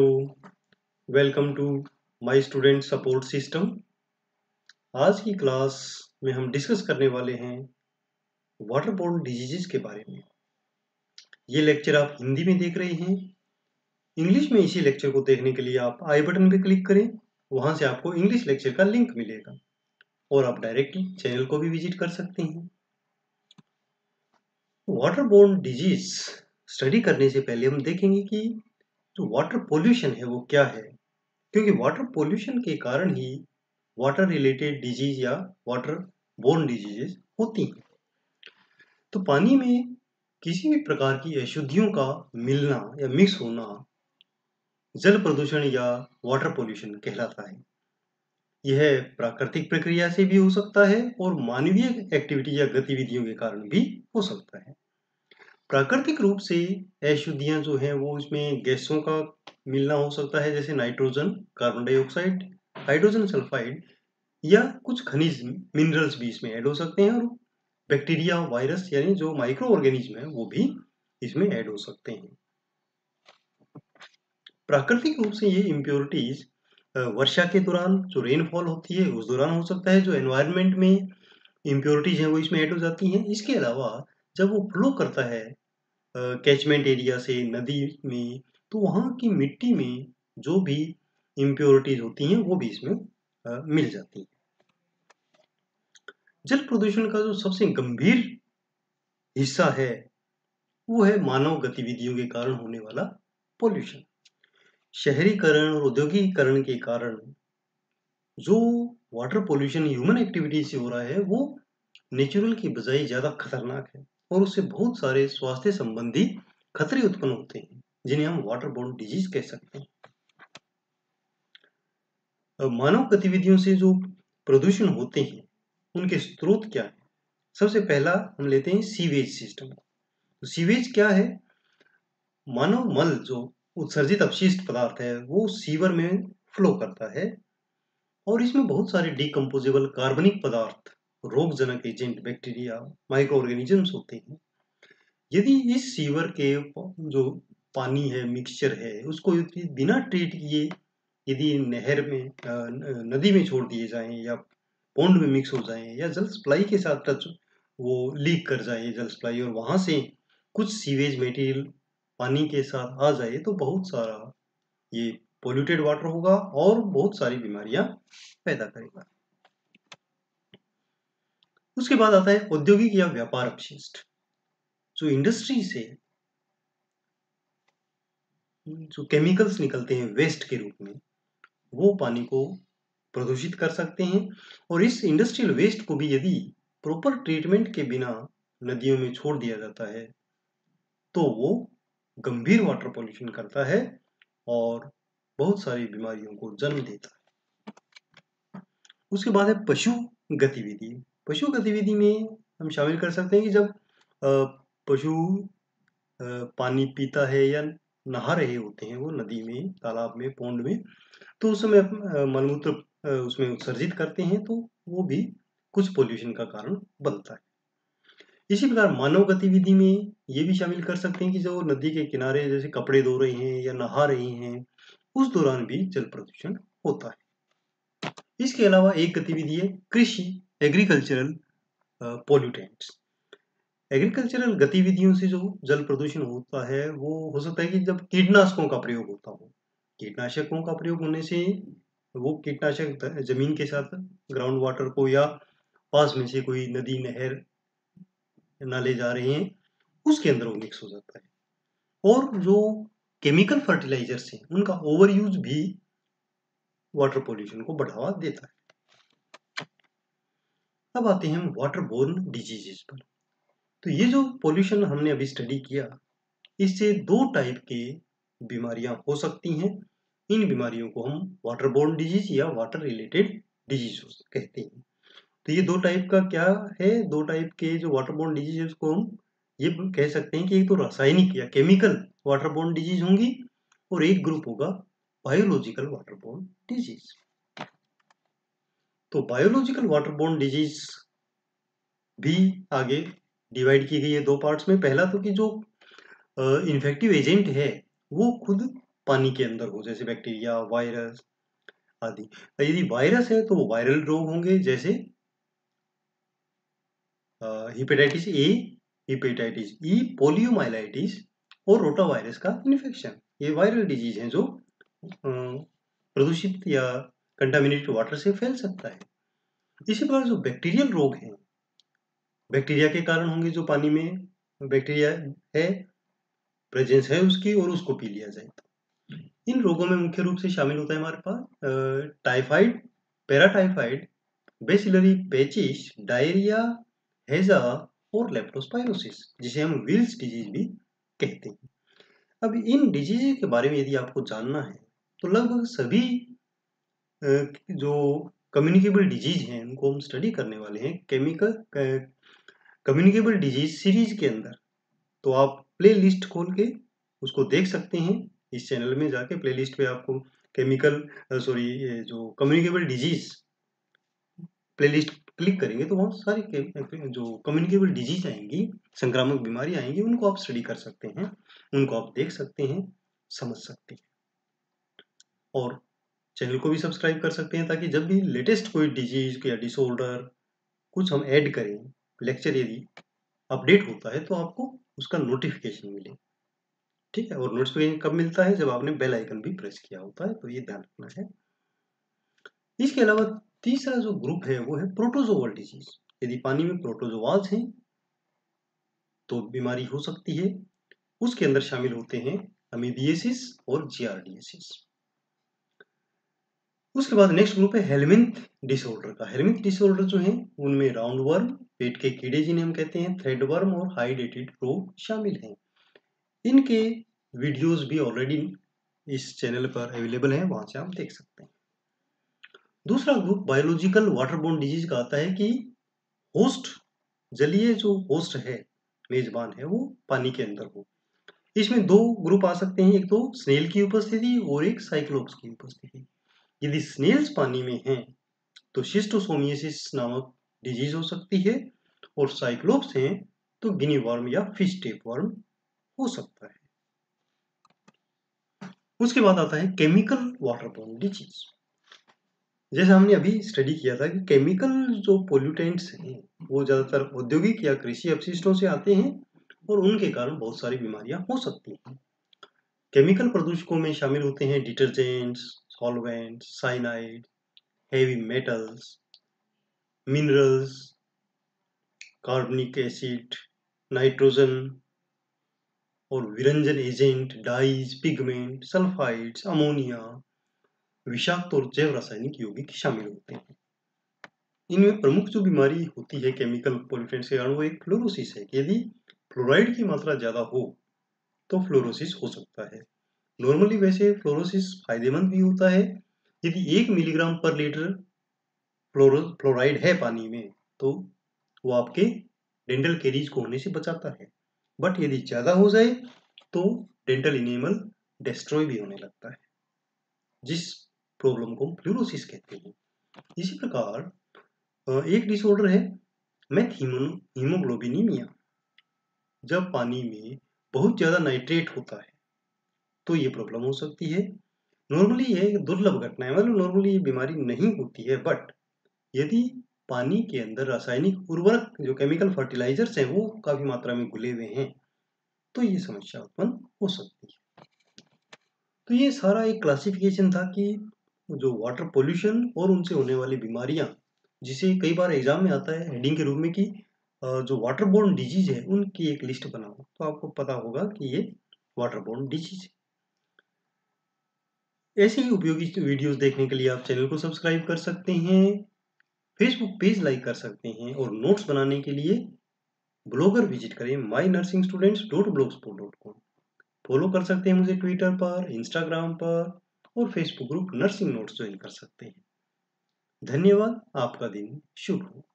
Welcome to my student support system. आज की class में हम डिस्कस करने वाले हैं वाटरबोर्न डिजीजेस के बारे में। ये लेक्चर आप हिंदी में देख रहे हैं, इंग्लिश में इसी लेक्चर को देखने के लिए आप आई बटन पर क्लिक करें, वहां से आपको इंग्लिश लेक्चर का लिंक मिलेगा और आप डायरेक्ट चैनल को भी विजिट कर सकते हैं। वाटरबोर्न डिजीज स्टडी करने से पहले हम देखेंगे कि जो वाटर पोल्यूशन है वो क्या है, क्योंकि वाटर पोल्यूशन के कारण ही वाटर रिलेटेड डिजीज या वाटर बोर्न डिजीजेस होती हैं। तो पानी में किसी भी प्रकार की अशुद्धियों का मिलना या मिक्स होना जल प्रदूषण या वाटर पोल्यूशन कहलाता है। यह प्राकृतिक प्रक्रिया से भी हो सकता है और मानवीय एक्टिविटी या गतिविधियों के कारण भी हो सकता है। प्राकृतिक रूप से अशुद्धियाँ जो हैं वो इसमें गैसों का मिलना हो सकता है, जैसे nitrogen, carbon dioxide, hydrogen sulphide या कुछ खनिज मिनरल्स भी इसमें ऐड हो सकते हैं, और बैक्टीरिया, वायरस यानी जो माइक्रो ऑर्गेनिज्म है वो भी इसमें ऐड हो सकते हैं। प्राकृतिक रूप से ये इम्प्योरिटीज वर्षा के दौरान जो रेनफॉल होती है उस दौरान हो सकता है। जो एनवायरनमेंट में इम्प्योरिटीज हैं वो इसमें ऐड हो जाती हैं। इसके अलावा जब वो फ्लो करता है कैचमेंट एरिया से नदी में, तो वहाँ की मिट्टी में जो भी इम्प्योरिटीज होती हैं वो भी इसमें मिल जाती हैं। जल प्रदूषण का जो सबसे गंभीर हिस्सा है वो है मानव गतिविधियों के कारण होने वाला पोल्यूशन। शहरीकरण और औद्योगिकीकरण के कारण जो वाटर पोल्यूशन ह्यूमन एक्टिविटी से हो रहा है वो नेचुरल की बजाय ज़्यादा खतरनाक है, और उससे बहुत सारे स्वास्थ्य संबंधी खतरे उत्पन्न होते हैं जिन्हें हम वाटरबोर्न डिजीज कह सकते हैं। मानव गतिविधियों से जो प्रदूषण होते हैं उनके स्रोत क्या हैं? सबसे पहला हम लेते हैं सीवेज सिस्टम। तो सीवेज क्या है? मानव मल जो उत्सर्जित अपशिष्ट पदार्थ है वो सीवर में फ्लो करता है, और इसमें बहुत सारे डिकम्पोजेबल कार्बनिक पदार्थ, रोगजनक एजेंट, बैक्टीरिया, माइक्रो ऑर्गेनिजम्स होते हैं। यदि इस सीवर के जो पानी है, मिक्सचर है, उसको बिना ट्रीट किए यदि नहर में, नदी में छोड़ दिए जाएं या पॉन्ड में मिक्स हो जाएं या जल सप्लाई के साथ टच वो लीक कर जाए जल सप्लाई, और वहाँ से कुछ सीवेज मटेरियल पानी के साथ आ जाए, तो बहुत सारा ये पोल्यूटेड वाटर होगा और बहुत सारी बीमारियाँ पैदा करेगा। उसके बाद आता है औद्योगिक या व्यापार अपशिष्ट। जो इंडस्ट्री से जो केमिकल्स निकलते हैं वेस्ट के रूप में वो पानी को प्रदूषित कर सकते हैं, और इस इंडस्ट्रियल वेस्ट को भी यदि प्रॉपर ट्रीटमेंट के बिना नदियों में छोड़ दिया जाता है तो वो गंभीर वाटर पॉल्यूशन करता है और बहुत सारी बीमारियों को जन्म देता है। उसके बाद है पशु गतिविधि। पशु गतिविधि में हम शामिल कर सकते हैं कि जब पशु पानी पीता है या नहा रहे होते हैं वो नदी में, तालाब में, पॉन्ड में, तो उस समय मलमूत्र उसमें उत्सर्जित करते हैं, तो वो भी कुछ पोल्यूशन का कारण बनता है। इसी प्रकार मानव गतिविधि में ये भी शामिल कर सकते हैं कि जो नदी के किनारे जैसे कपड़े धो रहे हैं या नहा रहे हैं उस दौरान भी जल प्रदूषण होता है। इसके अलावा एक गतिविधि है कृषि, एग्रीकल्चरल पोल्यूटेंट्स। एग्रीकल्चरल गतिविधियों से जो जल प्रदूषण होता है वो हो सकता है कि जब कीटनाशकों का प्रयोग होता हो, कीटनाशकों का प्रयोग होने से वो कीटनाशक जमीन के साथ ग्राउंड वाटर को या पास में से कोई नदी, नहर, नाले जा रहे हैं उसके अंदर वो मिक्स हो जाता है। और जो केमिकल फर्टिलाइजर्स हैं उनका ओवर यूज भी वाटर पोल्यूशन को बढ़ावा देता है। अब आते हैं हम वाटर बोर्न डिजीजेस पर। तो ये जो पोल्यूशन हमने अभी स्टडी किया, इससे दो टाइप के बीमारियां हो सकती हैं। इन बीमारियों को हम वाटर बोर्न डिजीज या वाटर रिलेटेड डिजीज कहते हैं। तो ये दो टाइप का क्या है, दो टाइप के जो वाटर बोर्न डिजीज को हम ये कह सकते हैं कि एक तो रासायनिक या केमिकल वाटर बोर्न डिजीज होंगी, और एक ग्रुप होगा बायोलॉजिकल वाटर बोर्न डिजीज। तो बायोलॉजिकल वाटरबोर्न डिजीज भी आगे डिवाइड की गई है दो पार्ट्स में। पहला तो कि जो इन्फेक्टिव एजेंट है वो खुद पानी के अंदर हो, जैसे बैक्टीरिया, वायरस आदि। यदि वायरस है तो वायरल रोग होंगे जैसे hepatitis A, hepatitis E, poliomyelitis और रोटा वायरस का इन्फेक्शन। ये वायरल डिजीज हैं जो प्रदूषित या कंटामिनेटेड वाटर से फैल सकता है। इसी प्रकार जो बैक्टीरियल रोग हैं, बैक्टीरिया के कारण होंगे, जो पानी में बैक्टीरिया है, प्रेजेंस है उसकी और उसको पी लिया जाए। इन रोगों में मुख्य रूप से शामिल होता है हमारे पास टाइफाइड, पैराटाइफाइड, बेसिलरी पेचिस, डायरिया, हैजा और लेप्टोस्पायरोसिस, जिसे हम विल्स डिजीज भी कहते हैं। अब इन डिजीज के बारे में यदि आपको जानना है तो लगभग सभी जो कम्युनिकेबल डिजीज हैं उनको हम स्टडी करने वाले हैं केमिकल कम्युनिकेबल डिजीज सीरीज के अंदर। तो आप प्ले लिस्ट खोल के उसको देख सकते हैं। इस चैनल में जाके प्ले लिस्ट पे आपको communicable disease play list click करेंगे तो वहाँ सारी जो कम्युनिकेबल डिजीज आएंगी, संक्रामक बीमारी आएंगी, उनको आप स्टडी कर सकते हैं, उनको आप देख सकते हैं, समझ सकते हैं। और चैनल को भी सब्सक्राइब कर सकते हैं ताकि जब भी लेटेस्ट कोई डिजीज या डिसऑर्डर कुछ हम ऐड करें, लेक्चर यदि अपडेट होता है तो आपको उसका नोटिफिकेशन मिले। ठीक है, और नोटिफिकेशन कब मिलता है? जब आपने बेल आइकन भी प्रेस किया होता है, तो ये ध्यान रखना है। इसके अलावा तीसरा जो ग्रुप है वो है प्रोटोजोअल डिजीज। यदि पानी में प्रोटोजोआज हैं तो बीमारी हो सकती है। उसके अंदर शामिल होते हैं अमीबिएसिस और जियार्डिएसिस। उसके बाद नेक्स्ट ग्रुप है हेलमिंथ डिसऑर्डर का। हेलमिंथ डिसऑर्डर जो है उनमें राउंड वर्म, पेट के कीड़े जिन्हें हम कहते हैं, थ्रेड वर्म और हाइडेटेड रोग शामिल हैं। इनके वीडियोस भी ऑलरेडी इस चैनल पर अवेलेबल हैं, वहां से आप देख सकते हैं। दूसरा ग्रुप बायोलॉजिकल वाटरबोर्न डिजीज का आता है कि होस्ट, जलीय जो होस्ट है, मेजबान है, वो पानी के अंदर हो। इसमें दो ग्रुप आ सकते हैं, एक तो स्नेल की उपस्थिति और एक साइक्लोप्स की उपस्थिति। यदि स्नेल्स पानी में हैं तो शिस्टोसोमियासिस नामक डिजीज हो सकती है, और साइक्लोप्स हैं तो गिनी वर्म या फिश टेप वर्म हो सकता है। उसके बाद आता है केमिकल वाटरबोर्न डिजीज। जैसा हमने अभी स्टडी किया था कि केमिकल जो पोल्यूटेंट्स हैं वो ज्यादातर औद्योगिक या कृषि अपशिष्टों से आते हैं और उनके कारण बहुत सारी बीमारियां हो सकती हैं। केमिकल प्रदूषकों में शामिल होते हैं detergents, solvents, cyanide, heavy metals, minerals, कार्बनिक एसिड, नाइट्रोजन और विरंजन agent, dyes, pigment, sulphides, ammonia, विषाक्त और जैव रासायनिक यौगिक शामिल होते हैं। इनमें प्रमुख जो बीमारी होती है केमिकल पोल्यूटेंट्स के कारण वो एक फ्लोरोसिस है। यदि फ्लोराइड की मात्रा ज़्यादा हो तो फ्लोरोसिस हो सकता है। नॉर्मली वैसे फ्लोरोसिस फायदेमंद भी होता है। यदि 1 मिलीग्राम पर लीटर फ्लोराइड है पानी में तो वो आपके डेंटल कैरीज को होने से बचाता है, बट यदि ज़्यादा हो जाए तो डेंटल इनेमल डिस्ट्रॉय भी होने लगता है, जिस प्रॉब्लम को फ्लोरोसिस कहते हैं। इसी प्रकार एक डिसऑर्डर है हीमोग्लोबिनीमिया। जब पानी में बहुत ज़्यादा नाइट्रेट होता है तो ये प्रॉब्लम हो सकती है। नॉर्मली ये दुर्लभ घटना है, मतलब नॉर्मली ये बीमारी नहीं होती है, बट यदि पानी के अंदर रासायनिक उर्वरक जो केमिकल फर्टिलाइजर्स हैं वो काफ़ी मात्रा में घुले हुए हैं तो ये समस्या उत्पन्न हो सकती है। तो ये सारा एक क्लासिफिकेशन था कि जो वाटर पोल्यूशन और उनसे होने वाली बीमारियां, जिसे कई बार एग्जाम में आता है हेडिंग के रूप में कि जो वाटरबोर्न डिजीज है उनकी एक लिस्ट बनाओ, तो आपको पता होगा कि ये वाटरबोर्न डिजीज है। ऐसे ही उपयोगी वीडियोस देखने के लिए आप चैनल को सब्सक्राइब कर सकते हैं, फेसबुक पेज लाइक कर सकते हैं, और नोट्स बनाने के लिए ब्लॉगर विजिट करें mynursingstudents.blogspot.com। फॉलो कर सकते हैं मुझे ट्विटर पर, इंस्टाग्राम पर, और Facebook group nursing notes join कर सकते हैं। धन्यवाद, आपका दिन शुभ हो।